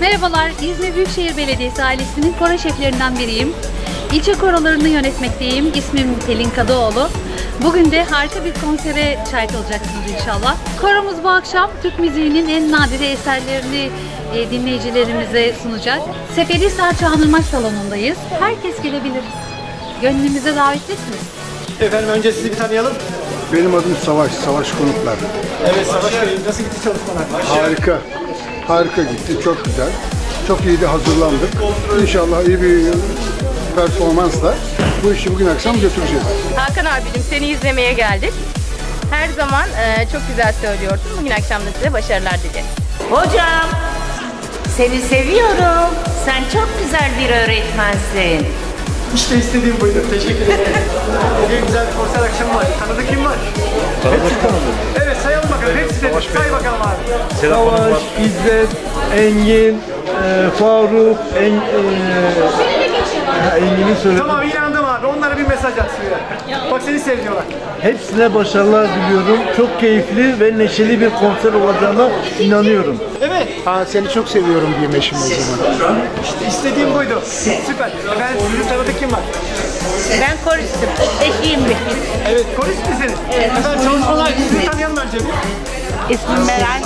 Merhabalar, İzmir Büyükşehir Belediyesi ailesinin koro şeflerinden biriyim. İlçe korolarını yönetmekteyim. İsmim Pelin Kadıoğlu. Bugün de harika bir konsere şahit olacaksınız inşallah. Koromuz bu akşam Türk müziğinin en nadide eserlerini dinleyicilerimize sunacak. Seferihisar Çağınırmaç Salonu'ndayız. Herkes gelebilir. Gönlümüze davetlisiniz. Efendim önce sizi bir tanıyalım. Benim adım Savaş, Savaş Konuklar. Evet Savaş Bey, nasıl gitti çalışmalar? Harika, harika gitti, çok güzel. Çok iyi de hazırlandık. İnşallah iyi bir performansla bu işi bugün akşam götüreceğiz. Hakan abicim, seni izlemeye geldik. Her zaman çok güzel söylüyorsun. Bugün akşam da size başarılar dileriz. Hocam, seni seviyorum. Sen çok güzel bir öğretmensin. İşte istediğim buydu. Teşekkür ederim. Bugün güzel bir konser akşamı var. Tanıdık kim var? Tanıdık tanıdık. Evet sayalım bakalım. Hepsi de say bakalım abi. Savaş, İzzet, Engin, Faruk, Engin'i söyledim. Tamam inandım abi. Onlara bir mesaj at şuraya. Bak seni seviyorlar. Hepsine başarılar diliyorum. Çok keyifli ve neşeli bir konser olacağına inanıyorum. Evet. Ha, seni çok seviyorum diyeyim eşim o zaman. İşte istediğim buydu. Süper. Efendim sizin tanıdık kim var? Ben koristim. Eşiyim ben. Evet korist misiniz? Evet. Efendim çalışmalar sizi tanıyalım önce bir. İsmim Meral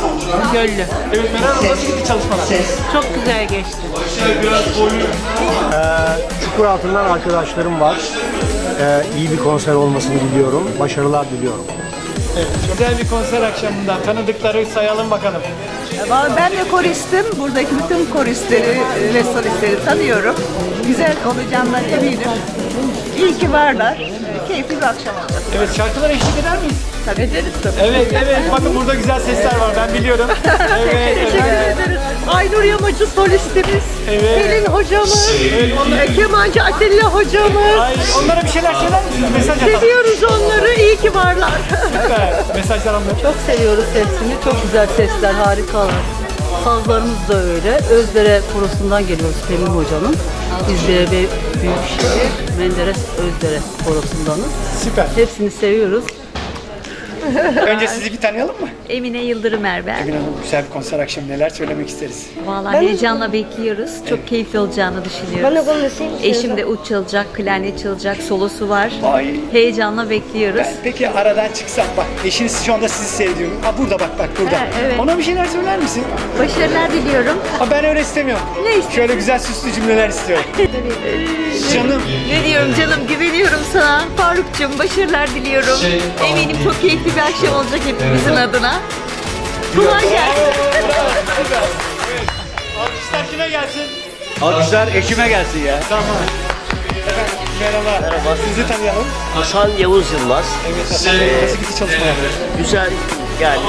Göllü. Evet Meral Hanım nasıl gitti çalışmalar? Çok güzel geçti. Çukur altından arkadaşlarım var. İyi bir konser olmasını diliyorum. Başarılar diliyorum. Evet, güzel bir konser akşamında tanıdıkları sayalım bakalım. Ben de koristim. Buradaki bütün koristleri ve solistleri tanıyorum. Güzel olacağından eminim. İyi ki varlar. Keyifli bir akşam olacak. Evet, şarkılara eşlik eder miyiz? Tabii ederiz tabii. Evet, evet. Bakın burada güzel sesler var. Ben biliyorum. Evet, teşekkür ederiz. Aynur Yamacı solistimiz. Evet. Pelin hocamız. Evet, Kemancı Atilla hocamız. Ay, onlara bir şeyler söyler misiniz? Mesaj atalım. Seviyoruz onları. İyi ki varlar. Süper. Mesajlar anlatalım. Çok seviyoruz sesini. Çok güzel sesler. Harikalar. Sazlarımız da öyle. Özdere korosundan geliyoruz Pelin hocanın. İzmir Büyükşehir Menderes Özdere korosundanız. Süper. Hepsini seviyoruz. Önce sizi bir tanıyalım mı? Emine Yıldırım Erber. Emine Hanım güzel bir konser akşamı neler söylemek isteriz? Vallahi heyecanla bekliyoruz. Evet. Çok keyifli olacağını düşünüyoruz. Eşim de ut çalacak, klarnet çalacak, solosu var. Vay. Heyecanla bekliyoruz. Peki aradan çıksak bak eşiniz şu anda sizi seviyor. Aa, burada bak burada. Ha, evet. Ona bir şeyler söyler misin? Başarılar diliyorum. Aa, ben öyle istemiyorum. Ne istiyorsun? Şöyle güzel süslü cümleler istiyorum. Canım. Ne diyorum canım güveniyorum sana. Faruk'cum başarılar diliyorum. Eminim çok keyifli bir akşam olacak hepimizin adına. Kolay gelsin. Evet. Alkışlar kime gelsin? Alkışlar eşime gelsin ya. Tamam. Efendim, merhaba. Sizi tanıyalım. Hasan Yavuz Yılmaz. Evet Hasan Bey. Nasıl gitti çalışmalar? Güzel. Yani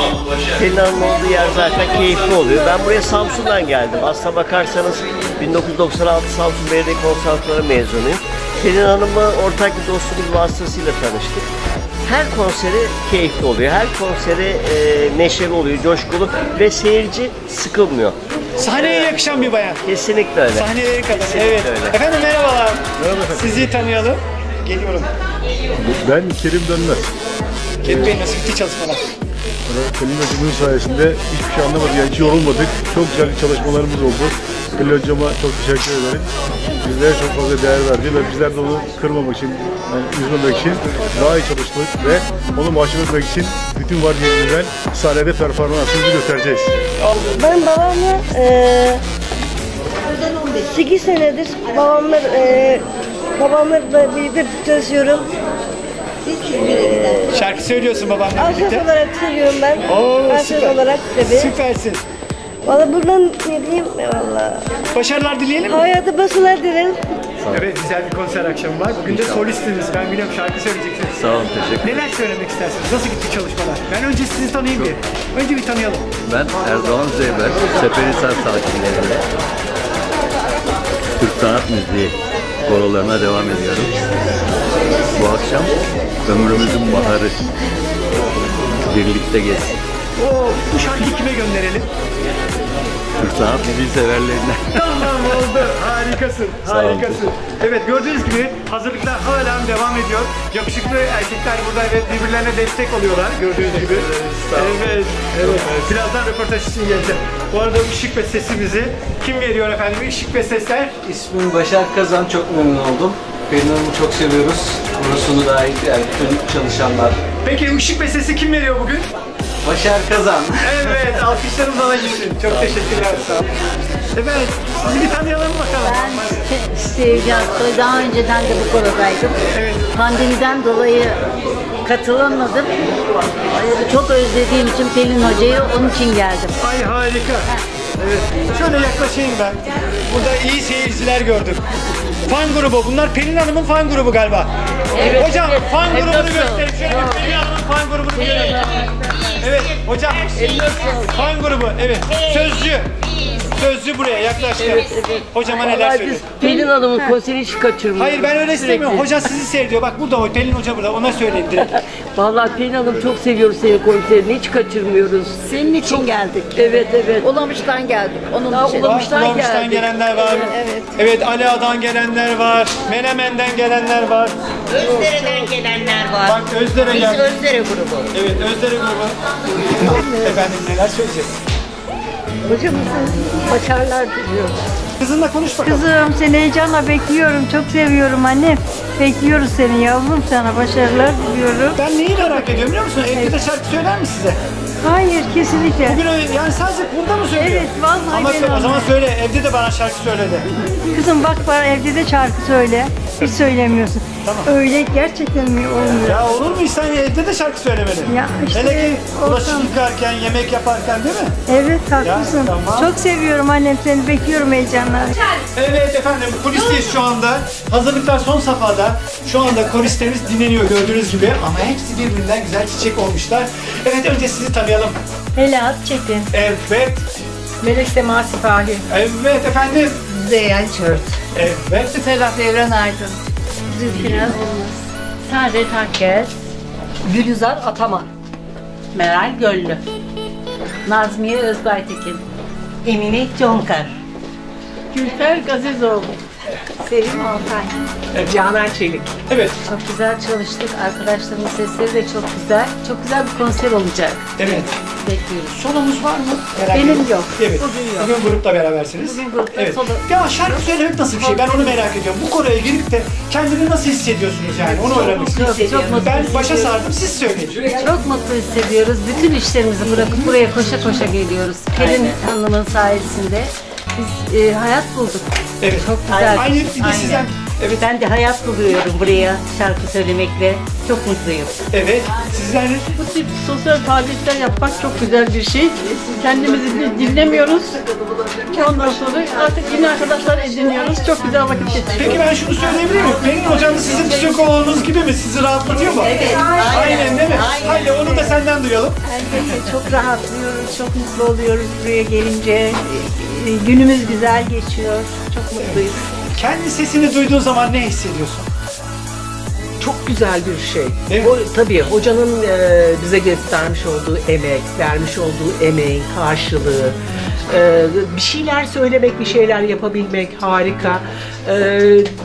Pelin Hanım'ın olduğu yer zaten keyifli oluyor. Ben buraya Samsun'dan geldim. Aslına bakarsanız 1996 Samsun Belediye Konservatuvarı mezunuyum. Pelin Hanım'la ortak bir dostumuz vasıtasıyla tanıştık. Her konseri keyifli oluyor. Her konseri neşeli oluyor, coşkulu ve seyirci sıkılmıyor. Sahneye yakışan bir bayan. Kesinlikle öyle. Sahneye yakışan, evet. Öyle. Efendim merhabalar. Merhaba. Sizi tanıyalım. Geliyorum. Ben Kerim Dönmez. Kerim Bey nasıl gitti çalışmalar? Pelin hocamın sayesinde hiçbir şey anlamadık, yani hiç yorulmadık. Çok güzel çalışmalarımız oldu. Pelin hocama çok teşekkür ederim. Bizlere çok fazla değer verdi ve bizler de onu kırmamak için, yani üzmemek için daha iyi çalıştık ve onu mahcup etmek için bütün var yerimizden sahnede performansımızı göstereceğiz. Ben babamla 8 senedir babamla birlikte çalışıyorum. Şarkı söylüyorsun babanla birlikte. Alçak olarak söylüyorum ben. Alçak olarak tabii. Süpersin. Valla buradan ne diyeyim valla. Başarılar dileyelim mi? Hayata başarılar dilerim. Evet güzel bir konser akşamı var. Bugün de solistiniz. Ben biliyorum şarkı söyleyeceksiniz. Sağ olun teşekkür ederim. Neler söylemek istersiniz? Nasıl gitti çalışmalar? Ben önce sizi tanıyayım diye. Önce bir tanıyalım. Ben Erdoğan Zeyber. Seferihisar sakinlerinde. Türk sanat müziği korolarına devam ediyorum. Bu akşam ömrümüzün baharı birlikte geçsin. Bu şarkıyı kime gönderelim? Sanat müziği severlerine. Tamam oldu. Harikasın. Harikasın. Evet, gördüğünüz gibi hazırlıklar hala devam ediyor. Yakışıklı erkekler burada evet birbirlerine destek oluyorlar. Gördüğünüz gibi. Evet. Evet. Birazdan röportaj için geleceğim. Bu arada ışık ve sesimizi kim veriyor efendim? Işık ve sesler. İsmim Başak Kazan. Çok memnun oldum. Pelin Hanım'ı çok seviyoruz. Burasını dahil yani bütün çalışanlar. Peki ışık ve sesi kim veriyor bugün? Başar Kazan. Evet, alkışlarım bana gitsin. Çok teşekkürler, sağ olun. Efendim, sizi bir tanıyalım bakalım. Ben Sevgi Aksoy, daha önceden de bu korodaydım. Evet. Pandemiden dolayı katılamadım. Çok özlediğim için Pelin Hoca'yı, onun için geldim. Ay harika. Evet. Şöyle yaklaşayım ben. Burada iyi seyirciler gördüm. Fan grubu, bunlar Pelin Hanım'ın fan grubu galiba. Evet. Hocam, evet. Fan grubunu gösterin. Şöyle bir Pelin Hanım'ın fan grubunu görelim. Evet hocam, fan grubu, evet, sözcü buraya yaklaştı. Hocama vallahi neler söyledi? Pelin Hanım'ın konserini hiç kaçırmıyor. Hayır, ben öyle istemiyorum. Hoca sizi seyrediyor, bak burada Pelin Hoca burada, ona söyleyin direkt. Vallahi Pelin Hanım çok seviyoruz senin konserini, hiç kaçırmıyoruz. Senin için çok... geldik. Evet, evet. Olamış'tan geldik, onun için. Olamış'tan gelenler var. Evet. Evet, Aliağa'dan gelenler var, Menemen'den gelenler var. Özdere'den gelenler var. Bak Özdere geldi. Biz Özdere grubu. Evet, Özdere grubu. Efendim neler söyleyeceksiniz? Hocamızın başarılar diliyorum. Kızınla konuş bakalım. Kızım, seni heyecanla bekliyorum. Çok seviyorum anne. Bekliyoruz seni yavrum, sana başarılar diliyorum. Ben neyi merak ediyorum biliyor musun? Evet. Evde de şarkı söyler mi size? Hayır, kesinlikle. Bugün yani sadece burada mı söylüyor? Evet, vallahi. Ama o zaman söyle, evde de bana şarkı söyle de. Kızım bak bana, evde de şarkı söyle. Hiç söylemiyorsun. Tamam. Öyle gerçekten mi olmuyor? Ya olur mu insan evde de şarkı söylemeli? Ya işte. Hele ki bulaşık yıkarken, yemek yaparken değil mi? Evet, haklısın. Ya, tamam. Çok seviyorum annem seni, bekliyorum heyecanla. Evet efendim, koristeyiz şu anda. Hazırlıklar son safhada. Şu anda koristemiz dinleniyor gördüğünüz gibi. Ama hepsi birbirinden güzel çiçek olmuşlar. Evet, önce sizi tanıyalım. Melahat Çetin. Evet. Melek Sema Sipahi. Evet efendim. Zeyhan Çört. Evet. Ferhat Evren Aydın. Zülfine Olmaz. Saadet Hakkes. Gülizar Ataman. Meral Göllü. Nazmiye Özbaytekin. Emine Conkar. Gülfer Gazizoğlu. Sevim Altay. Evet. Canan Çelik. Evet. Çok güzel çalıştık. Arkadaşlarımın sesleri de çok güzel. Çok güzel bir konser olacak. Evet. Bekliyoruz. Solumuz var mı? Benim yok. Evet. Bugün yok. Bugün grupla berabersiniz. Bugün grupla evet. Solo. Ya şarkı söylemek nasıl bir şey? Ben onu merak ediyorum. Bu koroya girip de kendini nasıl hissediyorsunuz yani? Onu öğrenmek istiyorum. Ben başa sardım, siz söyleyin. Çok mutlu hissediyoruz. Bütün işlerimizi bırakıp buraya koşa koşa geliyoruz. Pelin Hanım'ın sayesinde. Biz hayat bulduk. Evet. Çok güzel. Aynı sizden. Evet. Ben de hayat buluyorum buraya şarkı söylemekle. Çok mutluyum. Evet. Sizler de? Bu tip sosyal faaliyetler yapmak çok güzel bir şey. Kendimizi dinlemiyoruz. Ondan sonra artık yeni arkadaşlar ediniyoruz. Çok güzel vakit geçiriyoruz. Peki ben şunu söyleyebilir miyim? Benim hocam sizin psikoloğunuz gibi mi? Sizi rahatlatıyor mu? Evet. Aynen değil mi? Hayır, onu da senden duyalım. Evet. Çok rahatlıyoruz. Çok mutlu oluyoruz buraya gelince. Günümüz güzel geçiyor. Çok mutluyuz. Kendi sesini duyduğun zaman ne hissediyorsun? Çok güzel bir şey. Evet. O, tabii hocanın bize göstermiş olduğu emek, vermiş olduğu emeğin karşılığı, bir şeyler söylemek, bir şeyler yapabilmek harika.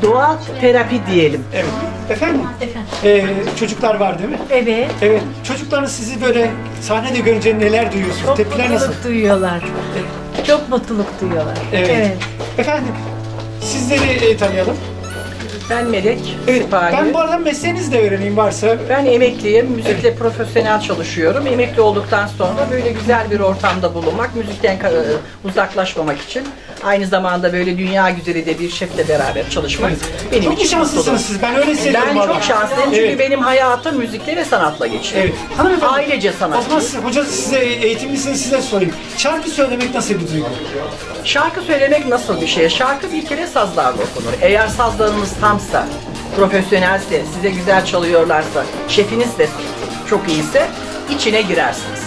Doğal terapi diyelim. Evet. Efendim? Çocuklar var değil mi? Evet. Evet. Çocuklarınız sizi böyle sahnede görünce neler duyuyorsunuz? Çok tepkiler nasıl? Duyuyorlar. Evet. Çok mutluluk duyuyorlar. Evet. Evet. Efendim? Sizleri tanıyalım. Ben Melek. Evet, ben bu arada mesleğinizi de öğreneyim varsa. Ben emekliyim. Müzikle profesyonel çalışıyorum. Emekli olduktan sonra böyle güzel bir ortamda bulunmak, müzikten uzaklaşmamak için. Aynı zamanda böyle dünya güzeli de bir şefle beraber çalışmak. Evet. Benim çok şanslısınız siz. Ben öyle hissediyorum. Ben çok şanslıyım çünkü evet. Benim hayatım müzikle ve sanatla geçiyor. Evet. Hanımefendi, ailece sanat. Hoca size eğitimlisiniz, size sorayım. Şarkı söylemek nasıl bir duygu? Şarkı söylemek nasıl bir şey? Şarkı bir kere sazlarla okunur. Eğer sazlarımız tam profesyonelse, size güzel çalıyorlarsa, şefiniz de çok iyiyse içine girersiniz.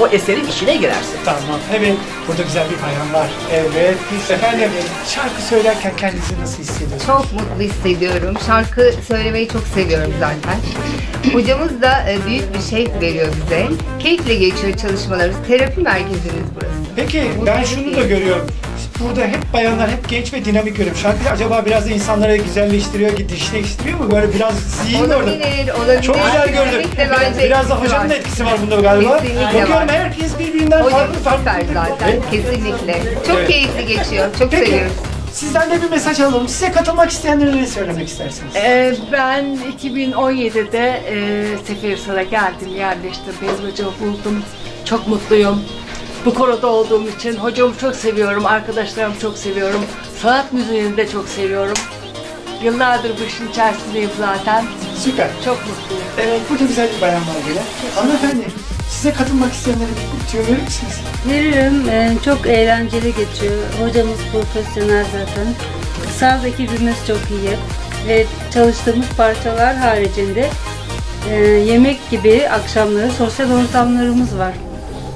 o eserin içine girersin. Tamam, evet. Burada güzel bir bayram var. Evet, biz efendim şarkı söylerken kendinizi nasıl hissediyorsunuz? Çok mutlu hissediyorum. Şarkı söylemeyi çok seviyorum zaten. Hocamız da büyük bir şey veriyor bize. Keyifle geçiyor çalışmalarımız. Terapi merkezimiz burası. Peki, ben şunu da görüyorum. Burada hep bayanlar, hep genç ve dinamik görüyorum. Şarkı acaba biraz da insanları güzelleştiriyor, dişleştiriyor mu? Böyle biraz zihin gördüm. Olabilir. Çok güzel gördüm. Biraz da hocanın da etkisi var bunda galiba. Kesinlikle. Bakıyorum herkes birbirinden farklı. Zaten. Kesinlikle. Çok keyifli geçiyor. Çok seviyoruz. Sizden de bir mesaj alalım. Size katılmak isteyenlere ne söylemek istersiniz? Ben 2017'de Seferihisar'a geldim, yerleştim. Feyzi hocamı buldum. Çok mutluyum. Bu koroda olduğum için hocamı çok seviyorum, arkadaşlarımı çok seviyorum, sanat müziğini de çok seviyorum. Yıllardır bu işin içerisindeyim zaten. Süper. Çok mutluyum. Evet, burada güzel bir bayram var böyle. Hanımefendi, size katılmak isteyenlere bir tüyo verir misiniz? Veririm. Çok eğlenceli geçiyor. Hocamız profesyonel zaten. Saz ekibimiz çok iyi. Ve çalıştığımız parçalar haricinde yemek gibi akşamları sosyal ortamlarımız var.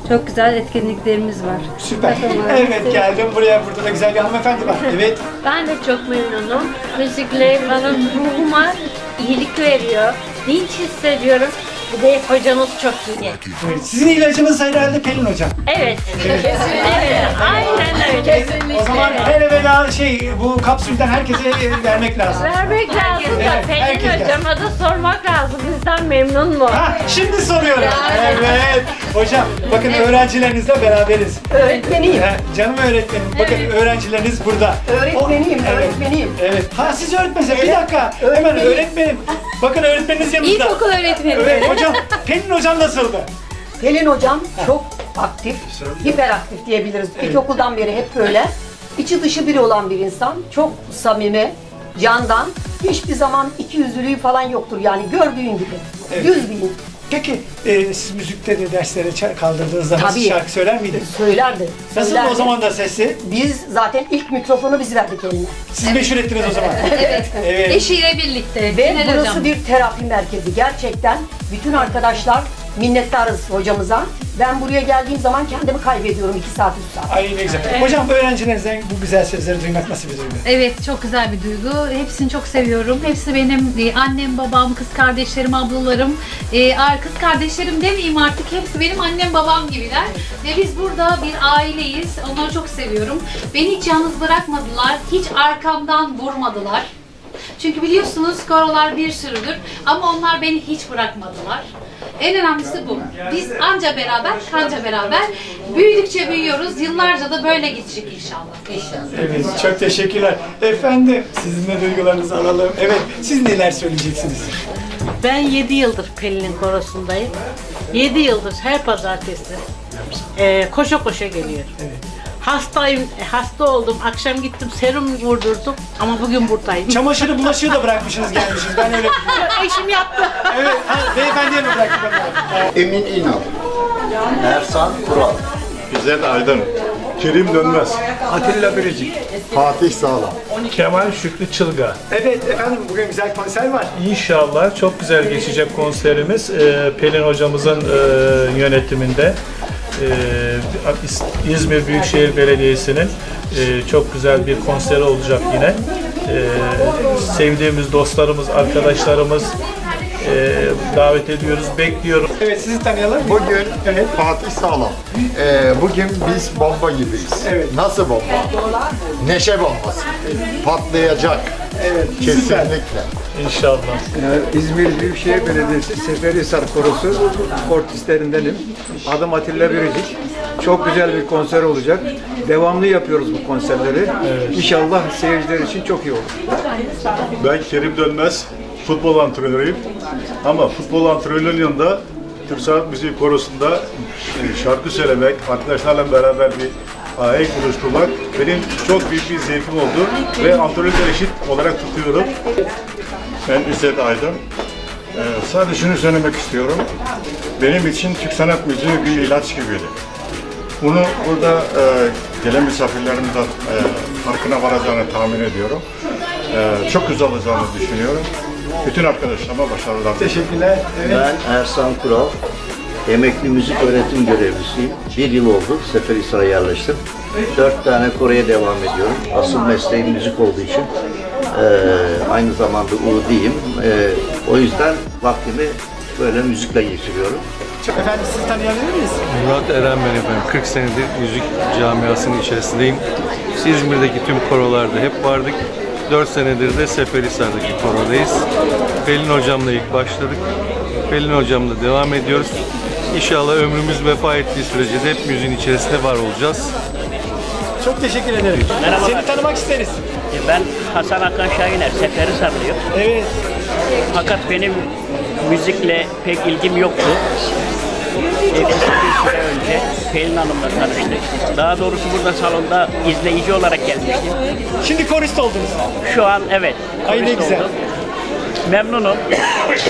Çok güzel etkinliklerimiz var. Süper. Evet, geldim buraya. Burada da güzel bir hanımefendi var. Evet. Ben de çok memnunum. Müzikle benim ruhuma iyilik veriyor. Dinç hissediyorum. Bir de hocanız çok iyi. Evet. Sizin ilacınız herhalde Pelin hocam. Evet. Evet. Aynen öyle. Kesinlikle. O zaman her evvela bu kapsülden herkese vermek lazım. Vermek lazım da Pelin hocama da sormak lazım. Bizden memnun mu? Ha, şimdi soruyorum. Evet. Hocam, bakın öğrencilerinizle beraberiz. Öğretmeniyim. Canım öğretmenim, bakın öğrencileriniz burada. Öğretmeniyim, öğretmeniyim. Evet. Ha, siz öğretmenize bir dakika. Hemen öğretmenim. Bakın öğretmeniniz yanımızda. İlkokul öğretmeni. Evet, hocam, Pelin hocam nasıldı? Pelin hocam çok aktif, hiperaktif diyebiliriz. İlkokuldan beri hep böyle. İçi dışı biri olan bir insan. Çok samimi, candan. Hiçbir zaman ikiyüzlülüğü falan yoktur. Yani gördüğün gibi. Düz bir insan. Peki siz müzikte de derslere kaldırdığınızda şarkı söyler miydi? Söylerdi. Nasıl o zaman da sesi? Biz zaten ilk mikrofonu biz verdik eline. Siz meşhur ettiniz o zaman. Evet. Eşiyle birlikte. Ve burası bir terapi merkezi. Gerçekten bütün arkadaşlar minnettarız hocamıza. Ben buraya geldiğim zaman kendimi kaybediyorum 2 saat 3 saat. Ay ne güzel. Hocam öğrencilerinizden bu güzel sözleri duymak nasıl bir duygu? Evet, çok güzel bir duygu. Hepsini çok seviyorum. Hepsi benim annem, babam, kız kardeşlerim, ablalarım. Kız kardeşlerim demeyeyim artık. Hepsi benim annem, babam gibiler. Ve biz burada bir aileyiz. Onları çok seviyorum. Beni hiç yalnız bırakmadılar. Hiç arkamdan vurmadılar. Çünkü biliyorsunuz korolar bir sürüdür. Ama onlar beni hiç bırakmadılar. En önemlisi bu. Biz anca beraber, kanca beraber büyüdükçe büyüyoruz. Yıllarca da böyle gidecek inşallah. Evet, çok teşekkürler. Efendim, sizin de duygularınızı alalım. Evet, siz neler söyleyeceksiniz? Ben 7 yıldır Pelin'in korosundayım. 7 yıldır her pazartesi koşa koşa geliyorum. Evet. Hastayım, hasta oldum. Akşam gittim, serum vurdurdum ama bugün buradayım. Çamaşırı, bulaşığı da bırakmışsınız, gelmişsiniz. Ben öyle eşim yaptı. Evet, beyefendiye mi bıraktım? Emin İnal, Ersan Kural, İzzet Aydın, Kerim Dönmez, Atilla Biricik, Fatih Sağlam, Kemal Şükrü Çılga. Evet efendim, bugün güzel konser var. İnşallah çok güzel geçecek konserimiz. Pelin hocamızın yönetiminde. İzmir Büyükşehir Belediyesi'nin çok güzel bir konseri olacak yine. Sevdiğimiz dostlarımız, arkadaşlarımız davet ediyoruz, bekliyoruz. Evet, sizi tanıyalım. Bugün Fatih Sağlam. Bugün biz bomba gibiyiz. Evet. Nasıl bomba? Neşe bombası. Patlayacak. Evet, kesinlikle. İnşallah. İzmir Büyükşehir Belediyesi Seferihisar Korosu kortislerindenim. Adım Atilla Biricik. Çok güzel bir konser olacak. Devamlı yapıyoruz bu konserleri. Evet. İnşallah seyirciler için çok iyi olur. Ben Kerim Dönmez, futbol antrenörüyüm. Ama futbol antrenörünün yanında Türk Sanat Müziği Korosu'nda şarkı söylemek, arkadaşlarla beraber bir ahenk oluşturmak benim çok büyük bir zevkim oldu ve antrenörle eşit olarak tutuyorum. Ben İzzet Aydın. Sadece şunu söylemek istiyorum. Benim için Türk Sanat Müziği bir ilaç gibiydi. Bunu burada gelen misafirlerimden farkına varacağını tahmin ediyorum. Çok güzel olacağını düşünüyorum. Bütün arkadaşlarıma başarılar. Teşekkürler. Evet. Ben Ersan Kural. Emekli müzik öğretim görevlisiyim. 1 yıl oldu Seferihisar'a yerleştim. 4 tane koreye devam ediyorum. Asıl mesleğim müzik olduğu için aynı zamanda Uğudiyim. O yüzden vaktimi böyle müzikle geçiriyorum. Efendim sizi tanıyabilir miyiz? Murat Eren ben efendim. 40 senedir müzik camiasının içerisindeyim. İzmir'deki tüm korolarda hep vardık. 4 senedir de Seferihisar'daki korodayız. Pelin Hocam'la ilk başladık. Pelin Hocam'la devam ediyoruz. İnşallah ömrümüz vefa ettiği sürece de hep müziğin içerisinde var olacağız. Çok teşekkür ederim. Merhaba. Seni tanımak isteriz. Ben Hasan Hakan Şahiner, Seferihisarlıyım. Evet. Fakat benim müzikle pek ilgim yoktu. 7-8 süre önce Pelin Hanım'la tanıştık. Daha doğrusu burada salonda izleyici olarak gelmiştim. Şimdi korist oldunuz. Şu an evet. Ay ne güzel. Oldum. Memnunum.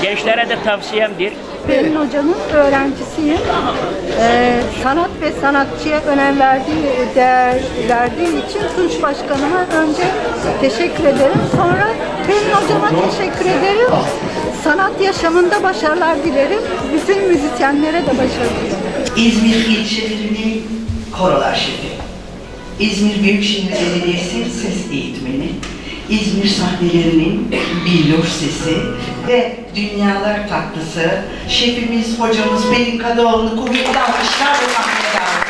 Gençlere de tavsiyemdir. Pelin Hoca'nın öğrencisiyim. Sanat ve sanatçıya önem verdiği, değer verdiği için Tunç Başkanıma önce teşekkür ederim. Sonra Pelin Hocama teşekkür ederim. Sanat yaşamında başarılar dilerim. Bütün müzisyenlere de başarılar dilerim. İzmir ilçelerini korolar şefi. İzmir Büyükşehir Belediyesi ses eğitmeni. İzmir sahnelerinin billoş sesi ve dünyalar tatlısı şefimiz, hocamız Pelin Kadıoğlu'nu kuvvetli alkışlar ve sahneye davet ediyoruz.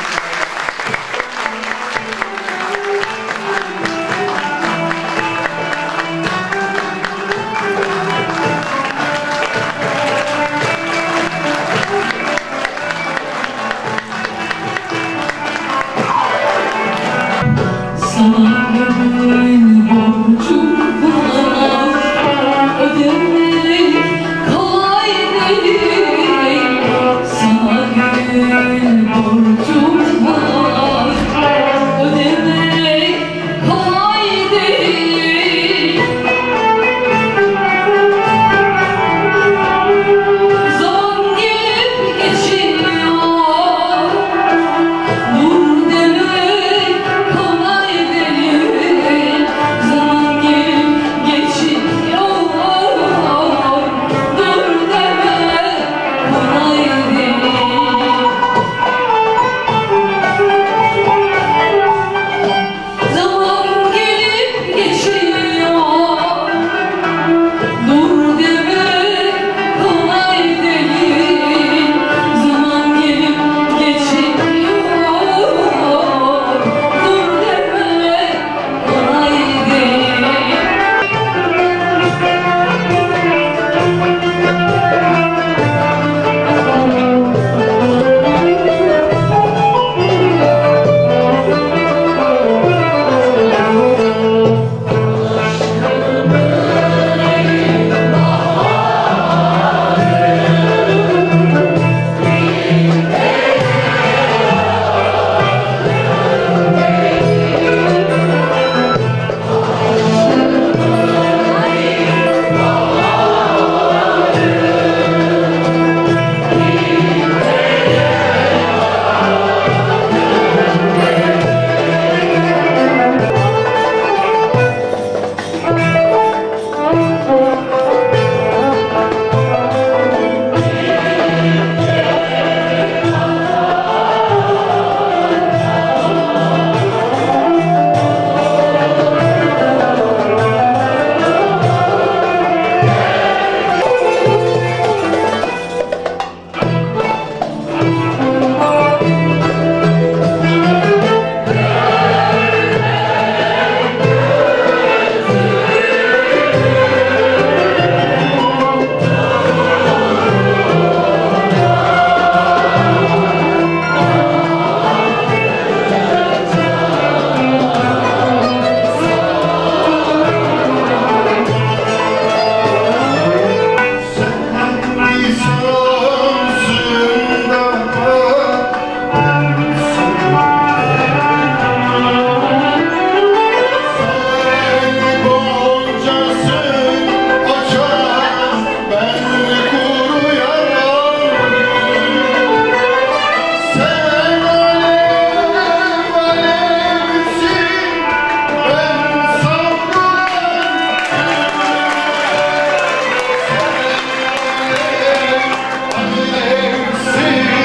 See you.